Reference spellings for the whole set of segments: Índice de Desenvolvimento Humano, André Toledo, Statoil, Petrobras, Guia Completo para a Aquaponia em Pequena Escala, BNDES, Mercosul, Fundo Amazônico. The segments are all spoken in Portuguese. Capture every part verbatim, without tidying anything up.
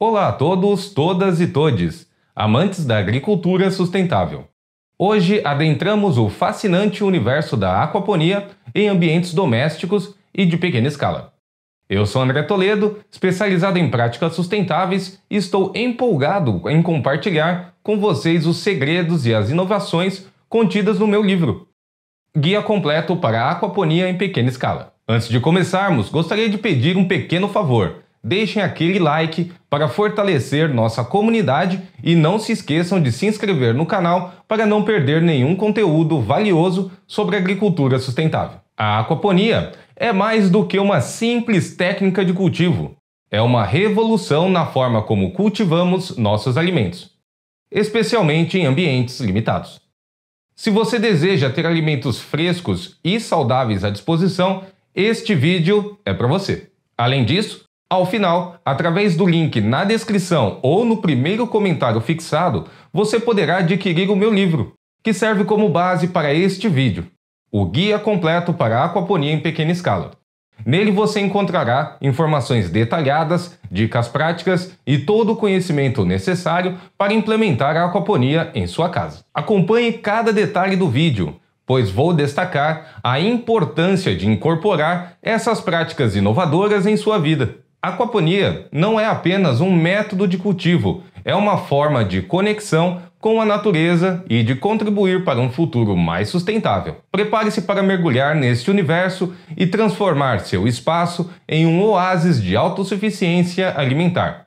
Olá a todos, todas e todes, amantes da agricultura sustentável. Hoje adentramos o fascinante universo da aquaponia em ambientes domésticos e de pequena escala. Eu sou André Toledo, especializado em práticas sustentáveis, e estou empolgado em compartilhar com vocês os segredos e as inovações contidas no meu livro Guia Completo para a Aquaponia em Pequena Escala. Antes de começarmos, gostaria de pedir um pequeno favor. Deixem aquele like para fortalecer nossa comunidade e não se esqueçam de se inscrever no canal para não perder nenhum conteúdo valioso sobre agricultura sustentável. A aquaponia é mais do que uma simples técnica de cultivo. É uma revolução na forma como cultivamos nossos alimentos, especialmente em ambientes limitados. Se você deseja ter alimentos frescos e saudáveis à disposição, este vídeo é para você. Além disso, ao final, através do link na descrição ou no primeiro comentário fixado, você poderá adquirir o meu livro, que serve como base para este vídeo, o Guia Completo para a Aquaponia em Pequena Escala. Nele você encontrará informações detalhadas, dicas práticas e todo o conhecimento necessário para implementar a aquaponia em sua casa. Acompanhe cada detalhe do vídeo, pois vou destacar a importância de incorporar essas práticas inovadoras em sua vida. A aquaponia não é apenas um método de cultivo, é uma forma de conexão com a natureza e de contribuir para um futuro mais sustentável. Prepare-se para mergulhar neste universo e transformar seu espaço em um oásis de autossuficiência alimentar.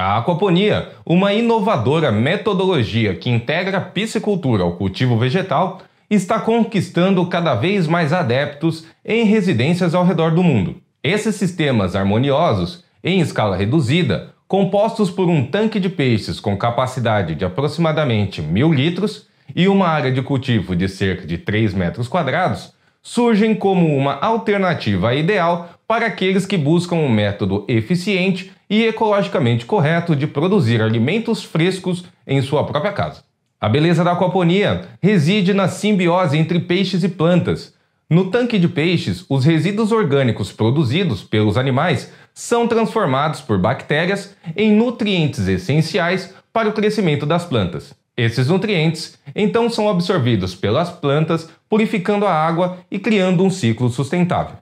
A aquaponia, uma inovadora metodologia que integra a piscicultura ao cultivo vegetal, está conquistando cada vez mais adeptos em residências ao redor do mundo. Esses sistemas harmoniosos, em escala reduzida, compostos por um tanque de peixes com capacidade de aproximadamente mil litros e uma área de cultivo de cerca de três metros quadrados, surgem como uma alternativa ideal para aqueles que buscam um método eficiente e ecologicamente correto de produzir alimentos frescos em sua própria casa. A beleza da aquaponia reside na simbiose entre peixes e plantas. No tanque de peixes, os resíduos orgânicos produzidos pelos animais são transformados por bactérias em nutrientes essenciais para o crescimento das plantas. Esses nutrientes, então, são absorvidos pelas plantas, purificando a água e criando um ciclo sustentável.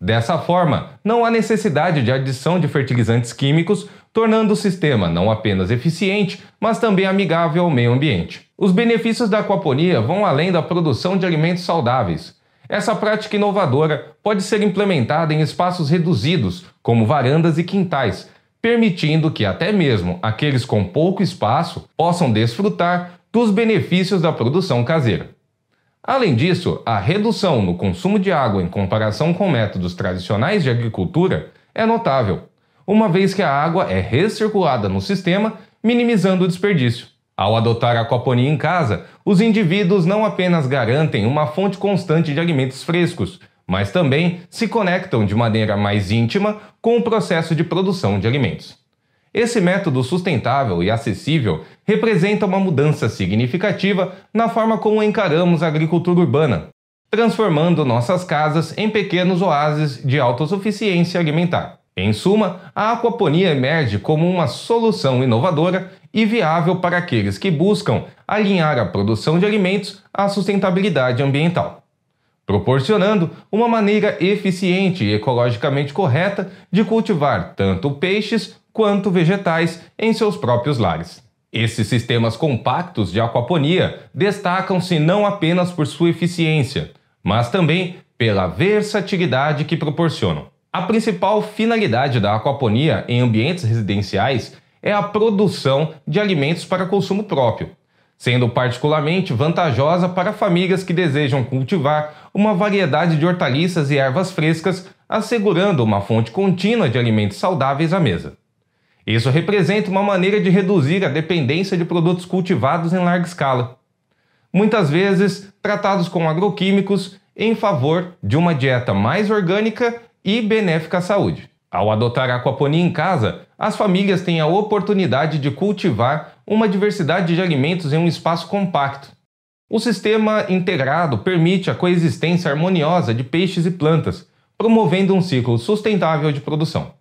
Dessa forma, não há necessidade de adição de fertilizantes químicos, tornando o sistema não apenas eficiente, mas também amigável ao meio ambiente. Os benefícios da aquaponia vão além da produção de alimentos saudáveis. Essa prática inovadora pode ser implementada em espaços reduzidos, como varandas e quintais, permitindo que até mesmo aqueles com pouco espaço possam desfrutar dos benefícios da produção caseira. Além disso, a redução no consumo de água em comparação com métodos tradicionais de agricultura é notável, uma vez que a água é recirculada no sistema, minimizando o desperdício. Ao adotar a aquaponia em casa, os indivíduos não apenas garantem uma fonte constante de alimentos frescos, mas também se conectam de maneira mais íntima com o processo de produção de alimentos. Esse método sustentável e acessível representa uma mudança significativa na forma como encaramos a agricultura urbana, transformando nossas casas em pequenos oásis de autossuficiência alimentar. Em suma, a aquaponia emerge como uma solução inovadora e viável para aqueles que buscam alinhar a produção de alimentos à sustentabilidade ambiental, proporcionando uma maneira eficiente e ecologicamente correta de cultivar tanto peixes quanto vegetais em seus próprios lares. Esses sistemas compactos de aquaponia destacam-se não apenas por sua eficiência, mas também pela versatilidade que proporcionam. A principal finalidade da aquaponia em ambientes residenciais é a produção de alimentos para consumo próprio, sendo particularmente vantajosa para famílias que desejam cultivar uma variedade de hortaliças e ervas frescas, assegurando uma fonte contínua de alimentos saudáveis à mesa. Isso representa uma maneira de reduzir a dependência de produtos cultivados em larga escala, muitas vezes tratados com agroquímicos, em favor de uma dieta mais orgânica e benéfica à saúde. Ao adotar a aquaponia em casa, as famílias têm a oportunidade de cultivar uma diversidade de alimentos em um espaço compacto. O sistema integrado permite a coexistência harmoniosa de peixes e plantas, promovendo um ciclo sustentável de produção.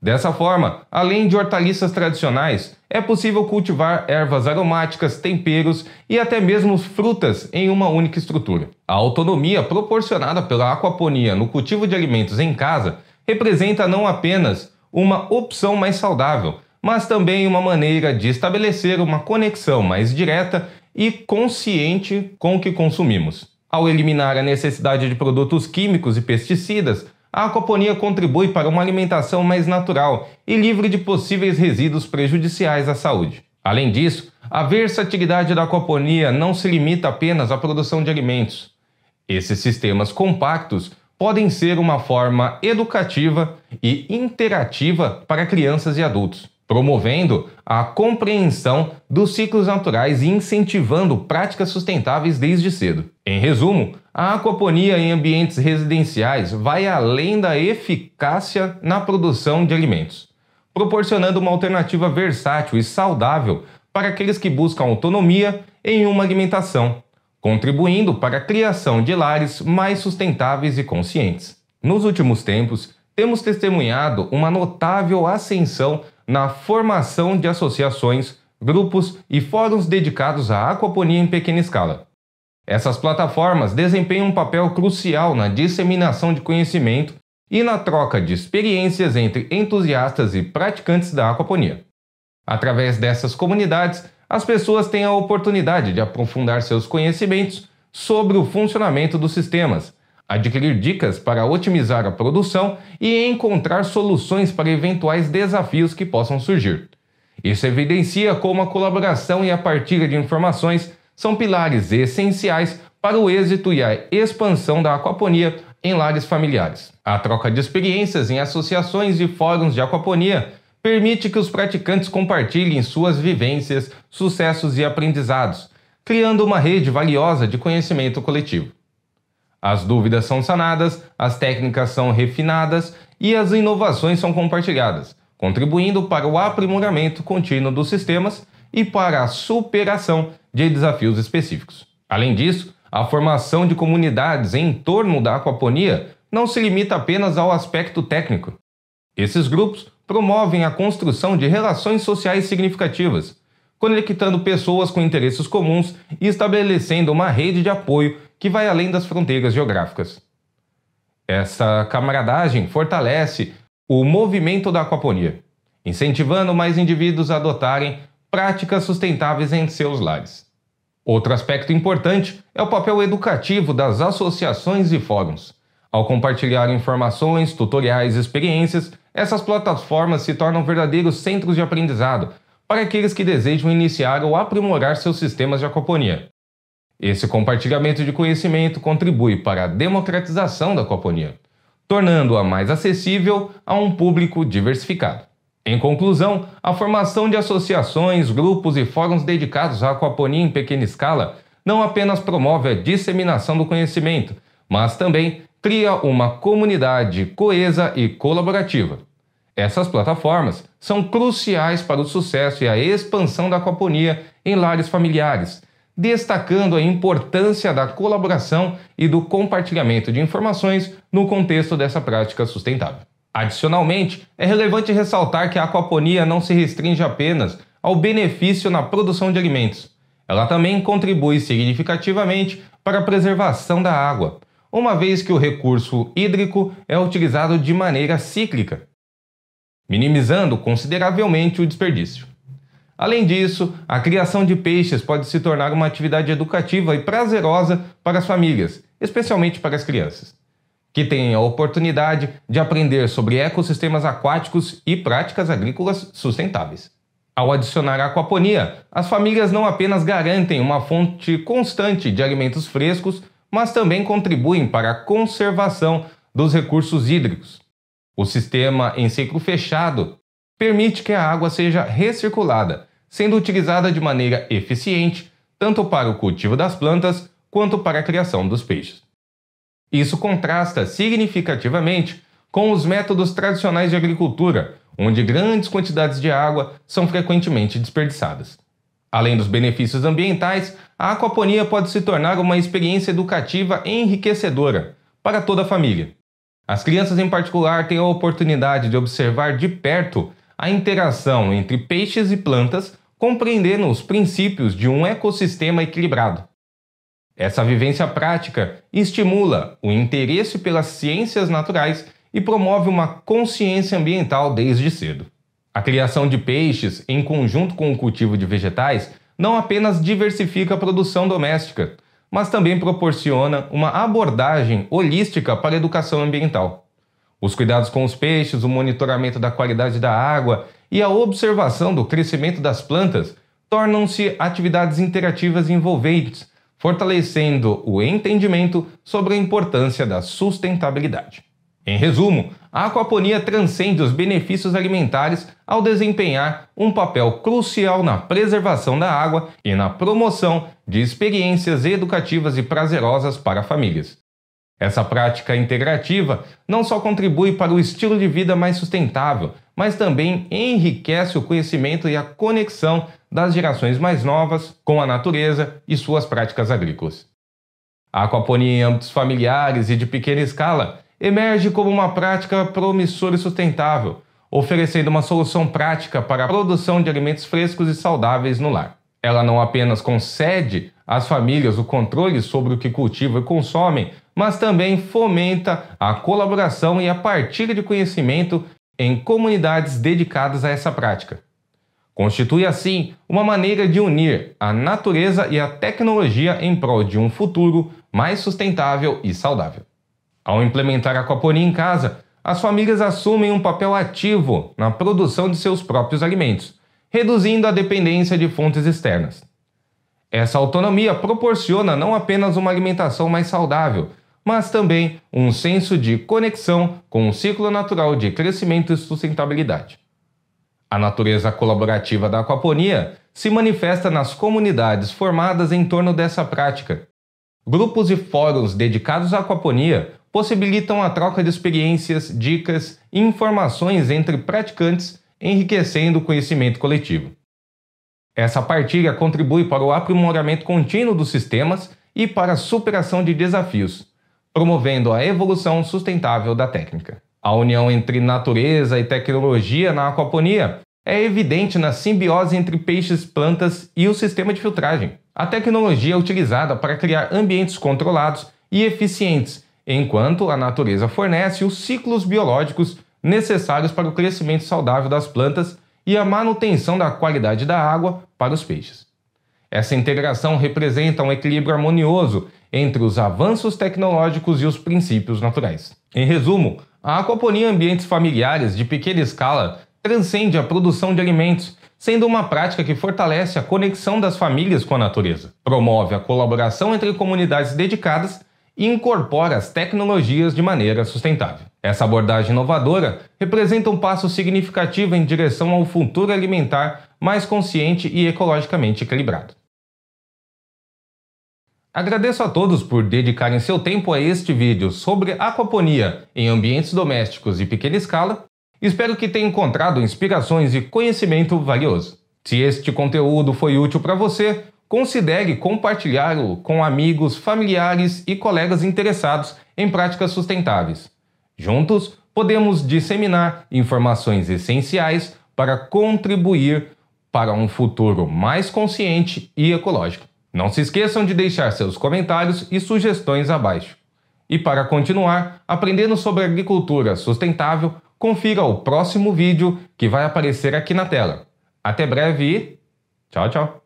Dessa forma, além de hortaliças tradicionais, é possível cultivar ervas aromáticas, temperos e até mesmo frutas em uma única estrutura. A autonomia proporcionada pela aquaponia no cultivo de alimentos em casa representa não apenas uma opção mais saudável, mas também uma maneira de estabelecer uma conexão mais direta e consciente com o que consumimos. Ao eliminar a necessidade de produtos químicos e pesticidas, a aquaponia contribui para uma alimentação mais natural e livre de possíveis resíduos prejudiciais à saúde. Além disso, a versatilidade da aquaponia não se limita apenas à produção de alimentos. Esses sistemas compactos podem ser uma forma educativa e interativa para crianças e adultos, promovendo a compreensão dos ciclos naturais e incentivando práticas sustentáveis desde cedo. Em resumo, a aquaponia em ambientes residenciais vai além da eficácia na produção de alimentos, proporcionando uma alternativa versátil e saudável para aqueles que buscam autonomia em uma alimentação, contribuindo para a criação de lares mais sustentáveis e conscientes. Nos últimos tempos, temos testemunhado uma notável ascensão na formação de associações, grupos e fóruns dedicados à aquaponia em pequena escala. Essas plataformas desempenham um papel crucial na disseminação de conhecimento e na troca de experiências entre entusiastas e praticantes da aquaponia. Através dessas comunidades, as pessoas têm a oportunidade de aprofundar seus conhecimentos sobre o funcionamento dos sistemas, adquirir dicas para otimizar a produção e encontrar soluções para eventuais desafios que possam surgir. Isso evidencia como a colaboração e a partilha de informações são pilares essenciais para o êxito e a expansão da aquaponia em lares familiares. A troca de experiências em associações e fóruns de aquaponia permite que os praticantes compartilhem suas vivências, sucessos e aprendizados, criando uma rede valiosa de conhecimento coletivo. As dúvidas são sanadas, as técnicas são refinadas e as inovações são compartilhadas, contribuindo para o aprimoramento contínuo dos sistemas e para a superação de desafios específicos. Além disso, a formação de comunidades em torno da aquaponia não se limita apenas ao aspecto técnico. Esses grupos promovem a construção de relações sociais significativas, conectando pessoas com interesses comuns e estabelecendo uma rede de apoio que vai além das fronteiras geográficas. Essa camaradagem fortalece o movimento da aquaponia, incentivando mais indivíduos a adotarem práticas sustentáveis em seus lares. Outro aspecto importante é o papel educativo das associações e fóruns. Ao compartilhar informações, tutoriais e experiências, essas plataformas se tornam verdadeiros centros de aprendizado para aqueles que desejam iniciar ou aprimorar seus sistemas de aquaponia. Esse compartilhamento de conhecimento contribui para a democratização da aquaponia, tornando-a mais acessível a um público diversificado. Em conclusão, a formação de associações, grupos e fóruns dedicados à aquaponia em pequena escala não apenas promove a disseminação do conhecimento, mas também cria uma comunidade coesa e colaborativa. Essas plataformas são cruciais para o sucesso e a expansão da aquaponia em lares familiares, destacando a importância da colaboração e do compartilhamento de informações no contexto dessa prática sustentável. Adicionalmente, é relevante ressaltar que a aquaponia não se restringe apenas ao benefício na produção de alimentos. Ela também contribui significativamente para a preservação da água, uma vez que o recurso hídrico é utilizado de maneira cíclica, minimizando consideravelmente o desperdício. Além disso, a criação de peixes pode se tornar uma atividade educativa e prazerosa para as famílias, especialmente para as crianças, que têm a oportunidade de aprender sobre ecossistemas aquáticos e práticas agrícolas sustentáveis. Ao adicionar a aquaponia, as famílias não apenas garantem uma fonte constante de alimentos frescos, mas também contribuem para a conservação dos recursos hídricos. O sistema em ciclo fechado permite que a água seja recirculada, sendo utilizada de maneira eficiente tanto para o cultivo das plantas quanto para a criação dos peixes. Isso contrasta significativamente com os métodos tradicionais de agricultura, onde grandes quantidades de água são frequentemente desperdiçadas. Além dos benefícios ambientais, a aquaponia pode se tornar uma experiência educativa enriquecedora para toda a família. As crianças, em particular, têm a oportunidade de observar de perto a interação entre peixes e plantas, compreendendo os princípios de um ecossistema equilibrado. Essa vivência prática estimula o interesse pelas ciências naturais e promove uma consciência ambiental desde cedo. A criação de peixes, em conjunto com o cultivo de vegetais, não apenas diversifica a produção doméstica, mas também proporciona uma abordagem holística para a educação ambiental. Os cuidados com os peixes, o monitoramento da qualidade da água e a observação do crescimento das plantas tornam-se atividades interativas envolventes, fortalecendo o entendimento sobre a importância da sustentabilidade. Em resumo, a aquaponia transcende os benefícios alimentares ao desempenhar um papel crucial na preservação da água e na promoção de experiências educativas e prazerosas para famílias. Essa prática integrativa não só contribui para o estilo de vida mais sustentável, mas também enriquece o conhecimento e a conexão das gerações mais novas com a natureza e suas práticas agrícolas. A aquaponia em âmbitos familiares e de pequena escala emerge como uma prática promissora e sustentável, oferecendo uma solução prática para a produção de alimentos frescos e saudáveis no lar. Ela não apenas concede às famílias o controle sobre o que cultivam e consomem, mas também fomenta a colaboração e a partilha de conhecimento em comunidades dedicadas a essa prática. Constitui, assim, uma maneira de unir a natureza e a tecnologia em prol de um futuro mais sustentável e saudável. Ao implementar a aquaponia em casa, as famílias assumem um papel ativo na produção de seus próprios alimentos, reduzindo a dependência de fontes externas. Essa autonomia proporciona não apenas uma alimentação mais saudável, mas também um senso de conexão com o ciclo natural de crescimento e sustentabilidade. A natureza colaborativa da aquaponia se manifesta nas comunidades formadas em torno dessa prática. Grupos e fóruns dedicados à aquaponia possibilitam a troca de experiências, dicas e informações entre praticantes, enriquecendo o conhecimento coletivo. Essa partilha contribui para o aprimoramento contínuo dos sistemas e para a superação de desafios, promovendo a evolução sustentável da técnica. A união entre natureza e tecnologia na aquaponia é evidente na simbiose entre peixes, plantas e o sistema de filtragem. A tecnologia é utilizada para criar ambientes controlados e eficientes, enquanto a natureza fornece os ciclos biológicos necessários para o crescimento saudável das plantas e a manutenção da qualidade da água para os peixes. Essa integração representa um equilíbrio harmonioso entre os avanços tecnológicos e os princípios naturais. Em resumo, a aquaponia em ambientes familiares de pequena escala transcende a produção de alimentos, sendo uma prática que fortalece a conexão das famílias com a natureza, promove a colaboração entre comunidades dedicadas e incorpora as tecnologias de maneira sustentável. Essa abordagem inovadora representa um passo significativo em direção ao futuro alimentar mais consciente e ecologicamente equilibrado. Agradeço a todos por dedicarem seu tempo a este vídeo sobre aquaponia em ambientes domésticos e pequena escala. Espero que tenha encontrado inspirações e conhecimento valioso. Se este conteúdo foi útil para você, considere compartilhá-lo com amigos, familiares e colegas interessados em práticas sustentáveis. Juntos, podemos disseminar informações essenciais para contribuir para um futuro mais consciente e ecológico. Não se esqueçam de deixar seus comentários e sugestões abaixo. E para continuar aprendendo sobre agricultura sustentável, confira o próximo vídeo que vai aparecer aqui na tela. Até breve e tchau, tchau!